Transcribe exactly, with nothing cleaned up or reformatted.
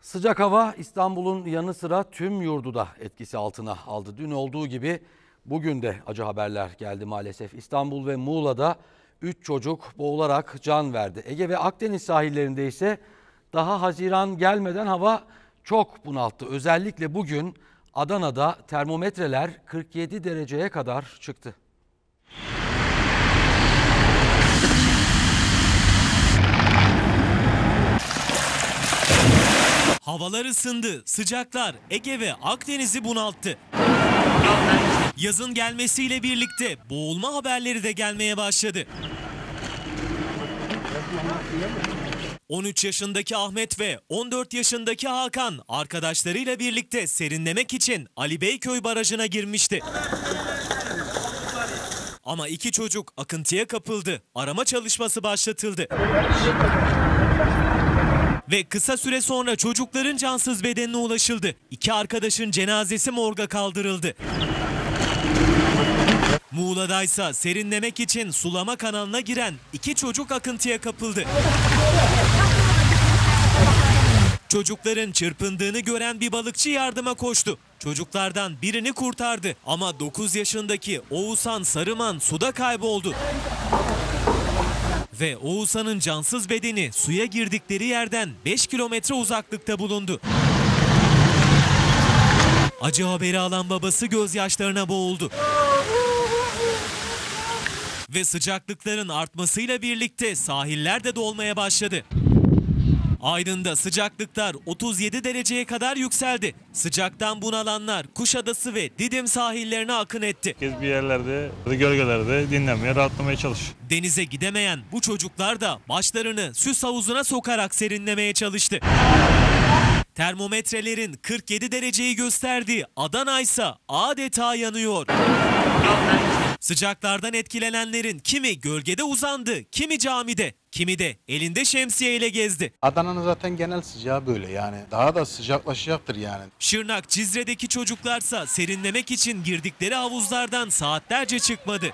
Sıcak hava İstanbul'un yanı sıra tüm yurdu da etkisi altına aldı. Dün olduğu gibi bugün de acı haberler geldi maalesef. İstanbul ve Muğla'da üç çocuk boğularak can verdi. Ege ve Akdeniz sahillerinde ise daha Haziran gelmeden hava çok bunalttı. Özellikle bugün Adana'da termometreler kırk yedi dereceye kadar çıktı. Havalar ısındı, sıcaklar Ege ve Akdeniz'i bunalttı. Yazın gelmesiyle birlikte boğulma haberleri de gelmeye başladı. on üç yaşındaki Ahmet ve on dört yaşındaki Hakan arkadaşlarıyla birlikte serinlemek için Ali Beyköy Barajı'na girmişti. Ama iki çocuk akıntıya kapıldı. Arama çalışması başlatıldı. Ve kısa süre sonra çocukların cansız bedenine ulaşıldı. İki arkadaşın cenazesi morga kaldırıldı. Muğla'daysa serinlemek için sulama kanalına giren iki çocuk akıntıya kapıldı. Çocukların çırpındığını gören bir balıkçı yardıma koştu. Çocuklardan birini kurtardı ama dokuz yaşındaki Oğuzhan Sarıman suda kayboldu. Ve Oğuzhan'ın cansız bedeni suya girdikleri yerden beş kilometre uzaklıkta bulundu. Acı haberi alan babası gözyaşlarına boğuldu. Ve sıcaklıkların artmasıyla birlikte sahiller de dolmaya başladı. Aydın'da sıcaklıklar otuz yedi dereceye kadar yükseldi. Sıcaktan bunalanlar Kuşadası ve Didim sahillerine akın etti. Herkes bir yerlerde, gölgelerde dinlenmeye, rahatlamaya çalışıyor. Denize gidemeyen bu çocuklar da başlarını süs havuzuna sokarak serinlemeye çalıştı. Termometrelerin kırk yedi dereceyi gösterdiği Adana ise adeta yanıyor. Sıcaklardan etkilenenlerin kimi gölgede uzandı, kimi camide, kimi de elinde şemsiyeyle gezdi. Adana'nın zaten genel sıcağı böyle yani. Daha da sıcaklaşacaktır yani. Şırnak, Cizre'deki çocuklarsa serinlemek için girdikleri havuzlardan saatlerce çıkmadı.